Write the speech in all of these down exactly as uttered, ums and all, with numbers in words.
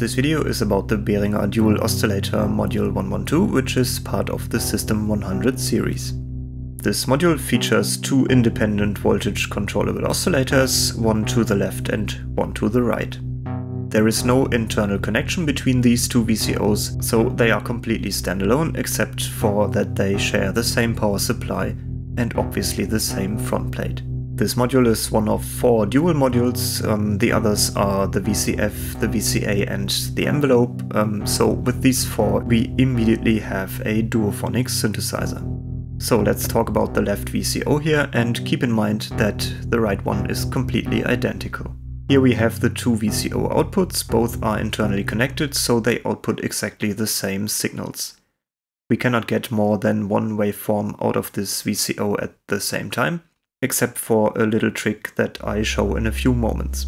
This video is about the Behringer Dual Oscillator Module one twelve, which is part of the System one hundred series. This module features two independent voltage controllable oscillators, one to the left and one to the right. There is no internal connection between these two V C Os, so they are completely standalone, except for that they share the same power supply and obviously the same front plate. This module is one of four dual modules. Um, the others are the V C F, the V C A and the envelope, um, so with these four we immediately have a duophonic synthesizer. So let's talk about the left V C O here, and keep in mind that the right one is completely identical. Here we have the two V C O outputs, both are internally connected, so they output exactly the same signals. We cannot get more than one waveform out of this V C O at the same time, except for a little trick that I show in a few moments.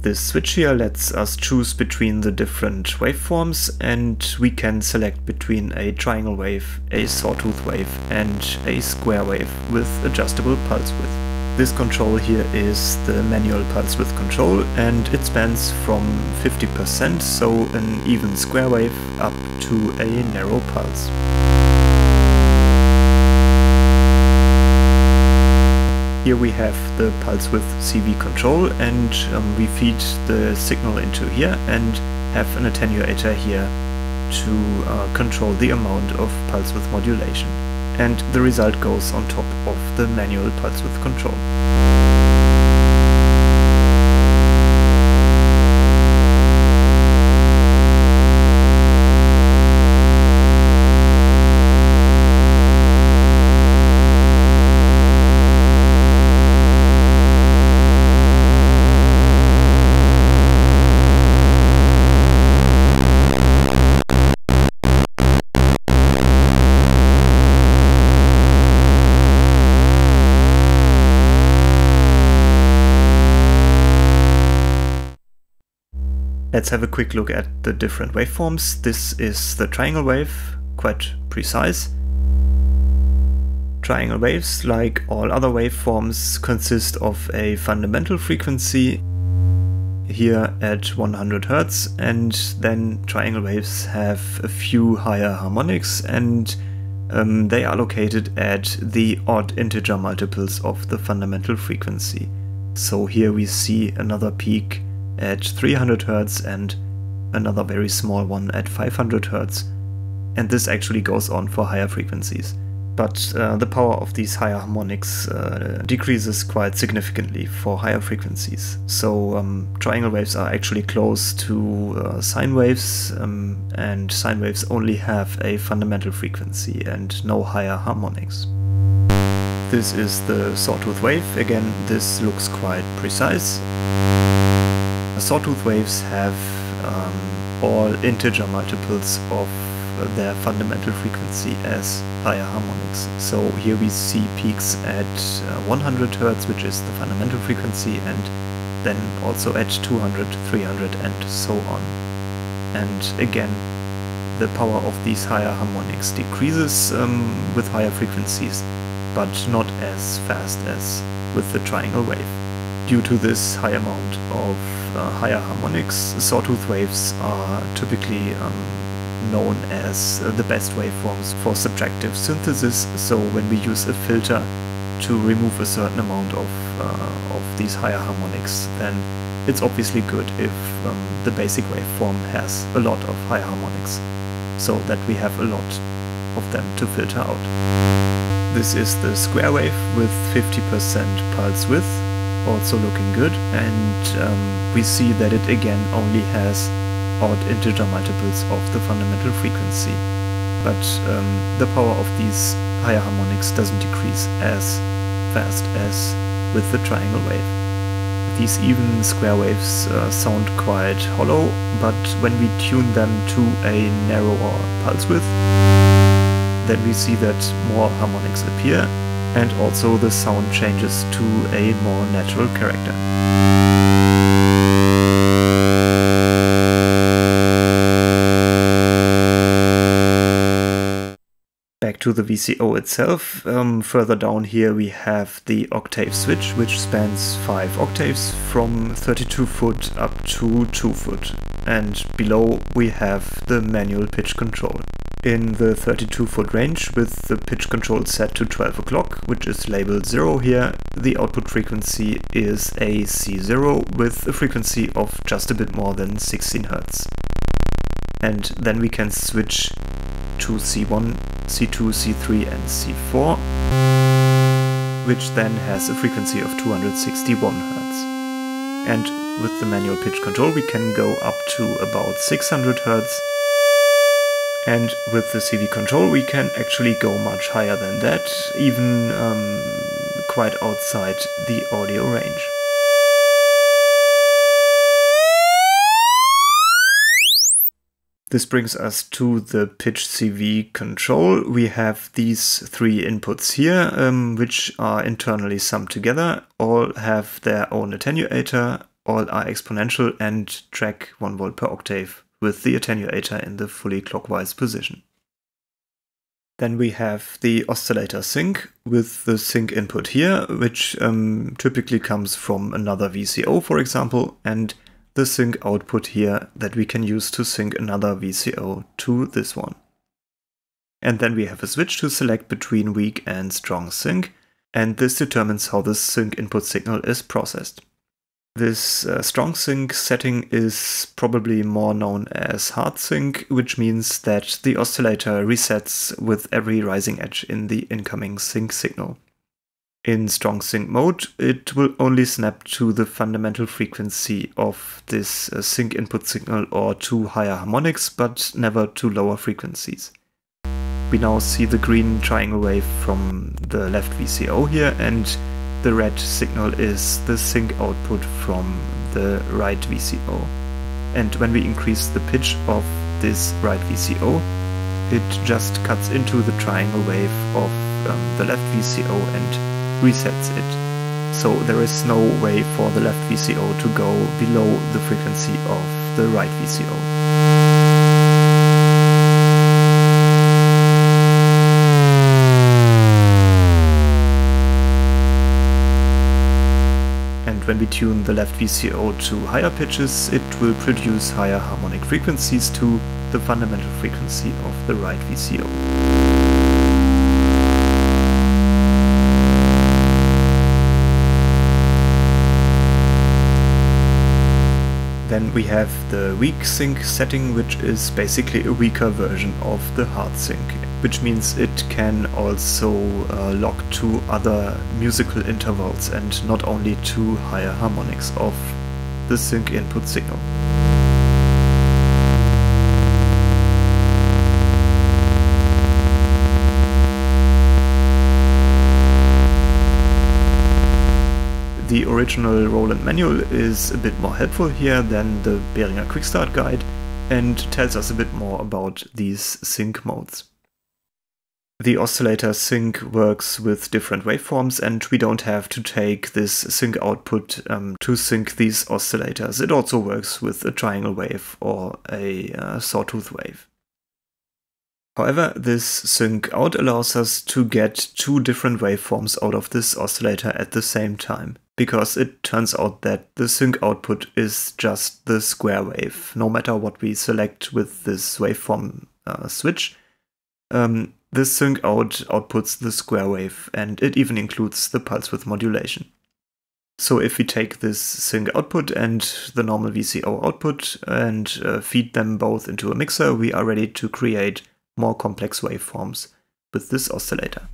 This switch here lets us choose between the different waveforms, and we can select between a triangle wave, a sawtooth wave and a square wave with adjustable pulse width. This control here is the manual pulse width control, and it spans from fifty percent, so an even square wave, up to a narrow pulse. Here we have the pulse width C V control, and um, we feed the signal into here and have an attenuator here to uh, control the amount of pulse width modulation. And the result goes on top of the manual pulse width control. Let's have a quick look at the different waveforms. This is the triangle wave, quite precise. Triangle waves, like all other waveforms, consist of a fundamental frequency here at one hundred hertz, and then triangle waves have a few higher harmonics, and um, they are located at the odd integer multiples of the fundamental frequency. So here we see another peak at three hundred hertz and another very small one at five hundred hertz, and this actually goes on for higher frequencies. But uh, the power of these higher harmonics uh, decreases quite significantly for higher frequencies. So um, triangle waves are actually close to uh, sine waves, um, and sine waves only have a fundamental frequency and no higher harmonics. This is the sawtooth wave. Again, this looks quite precise. Sawtooth waves have um, all integer multiples of their fundamental frequency as higher harmonics. So here we see peaks at uh, one hundred hertz, which is the fundamental frequency, and then also at two hundred, three hundred and so on. And again, the power of these higher harmonics decreases um, with higher frequencies, but not as fast as with the triangle wave. Due to this high amount of uh, higher harmonics, sawtooth waves are typically um, known as the best waveforms for subtractive synthesis, so when we use a filter to remove a certain amount of, uh, of these higher harmonics, then it's obviously good if um, the basic waveform has a lot of higher harmonics, so that we have a lot of them to filter out. This is the square wave with fifty percent pulse width. Also looking good, and um, we see that it again only has odd integer multiples of the fundamental frequency, but um, the power of these higher harmonics doesn't decrease as fast as with the triangle wave. These even square waves uh, sound quite hollow, but when we tune them to a narrower pulse width, then we see that more harmonics appear, and also the sound changes to a more natural character. Back to the V C O itself. Um, further down here we have the octave switch, which spans five octaves from thirty-two foot up to two foot. and below we have the manual pitch control. In the thirty-two foot range with the pitch control set to twelve o'clock, which is labeled zero here, the output frequency is a C zero with a frequency of just a bit more than sixteen hertz. And then we can switch to C one, C two, C three and C four, which then has a frequency of two hundred sixty-one hertz. And with the manual pitch control we can go up to about six hundred hertz. And with the C V control we can actually go much higher than that, even um, quite outside the audio range. This brings us to the pitch C V control. We have these three inputs here, um, which are internally summed together, all have their own attenuator, all are exponential and track one volt per octave, with the attenuator in the fully clockwise position. Then we have the oscillator sync with the sync input here, which um, typically comes from another V C O, for example, and the sync output here that we can use to sync another V C O to this one. And then we have a switch to select between weak and strong sync, and this determines how the sync input signal is processed. This uh, strong sync setting is probably more known as hard sync, which means that the oscillator resets with every rising edge in the incoming sync signal. In strong sync mode, it will only snap to the fundamental frequency of this uh, sync input signal or to higher harmonics, but never to lower frequencies. We now see the green triangle wave from the left V C O here, and the red signal is the sync output from the right V C O. And when we increase the pitch of this right V C O, it just cuts into the triangle wave of um, the left V C O and resets it. So there is no way for the left V C O to go below the frequency of the right V C O. When we tune the left V C O to higher pitches, it will produce higher harmonic frequencies to the fundamental frequency of the right V C O. Then we have the weak sync setting, which is basically a weaker version of the hard sync, which means it can also uh, lock to other musical intervals and not only to higher harmonics of the sync input signal. The original Roland manual is a bit more helpful here than the Behringer Quick Start Guide and tells us a bit more about these sync modes. The oscillator sync works with different waveforms, and we don't have to take this sync output um, to sync these oscillators. It also works with a triangle wave or a uh, sawtooth wave. However, this sync out allows us to get two different waveforms out of this oscillator at the same time, because it turns out that the sync output is just the square wave, no matter what we select with this waveform uh, switch. Um, This sync out outputs the square wave, and it even includes the pulse width modulation. So if we take this sync output and the normal V C O output and uh, feed them both into a mixer, we are ready to create more complex waveforms with this oscillator.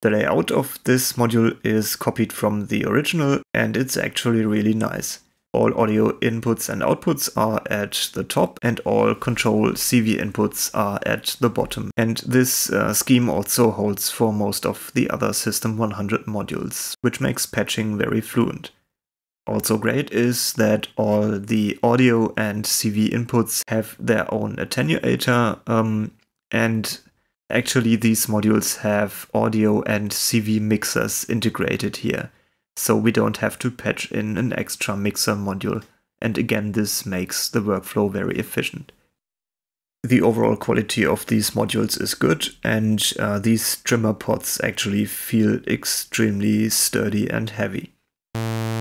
The layout of this module is copied from the original, and it's actually really nice. all audio inputs and outputs are at the top and all control C V inputs are at the bottom. And this uh, scheme also holds for most of the other System one hundred modules, which makes patching very fluent. Also great is that all the audio and C V inputs have their own attenuator, um, and actually these modules have audio and C V mixers integrated here, so we don't have to patch in an extra mixer module, and again this makes the workflow very efficient. The overall quality of these modules is good, and uh, these trimmer pods actually feel extremely sturdy and heavy.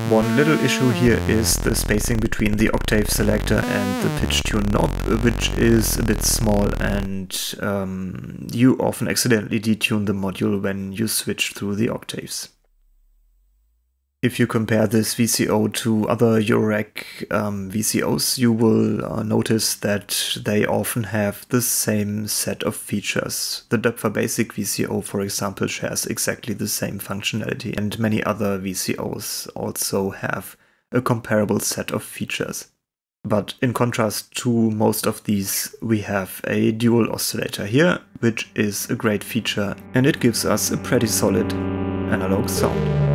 One little issue here is the spacing between the octave selector and the pitch tune knob, which is a bit small, and um, you often accidentally detune the module when you switch through the octaves. If you compare this V C O to other Eurorack um, V C Os, you will uh, notice that they often have the same set of features. The Doepfer Basic V C O, for example, shares exactly the same functionality, and many other V C Os also have a comparable set of features. But in contrast to most of these, we have a dual oscillator here, which is a great feature, and it gives us a pretty solid analog sound.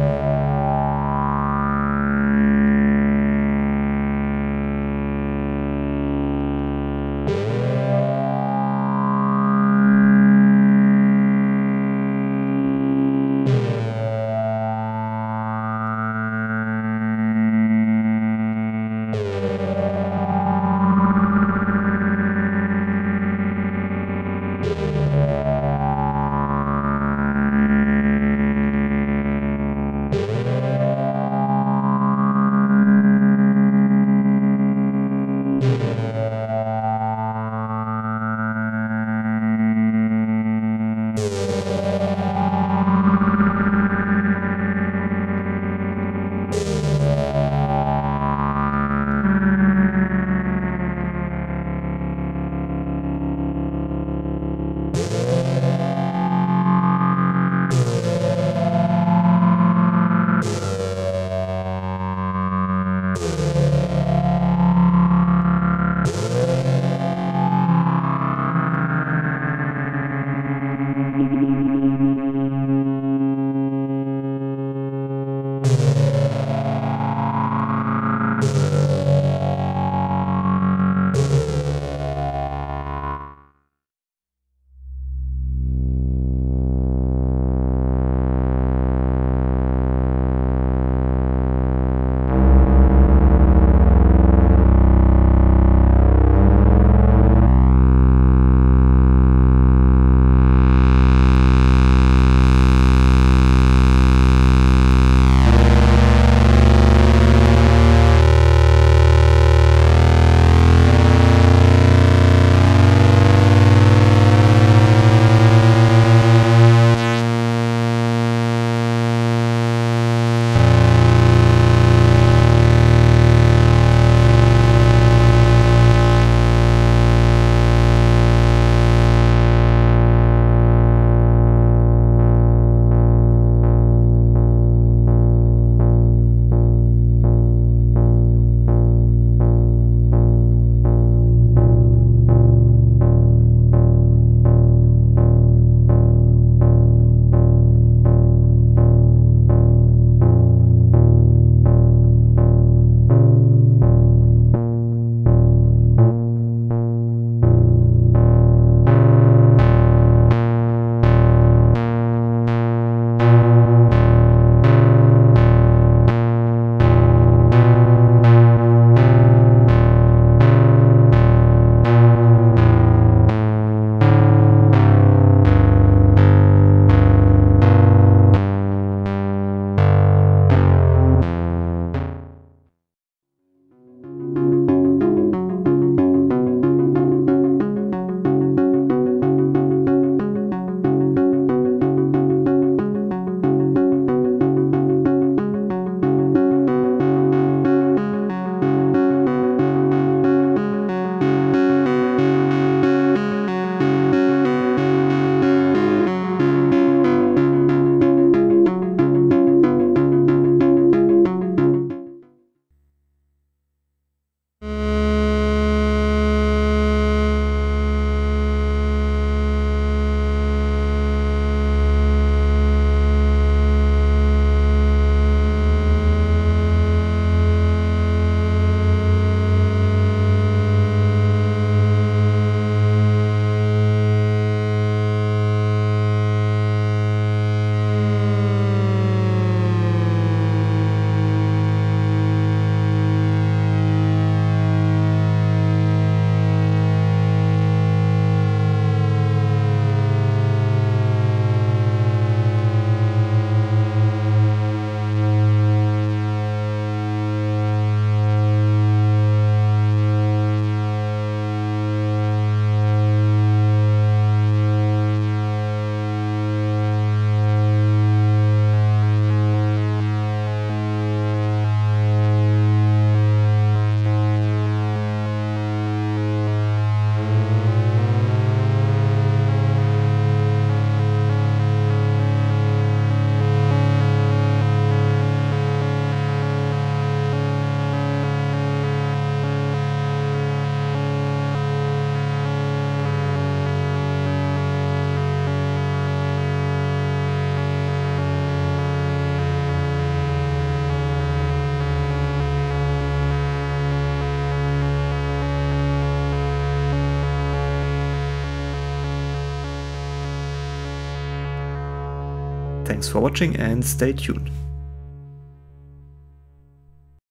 Thanks for watching and stay tuned.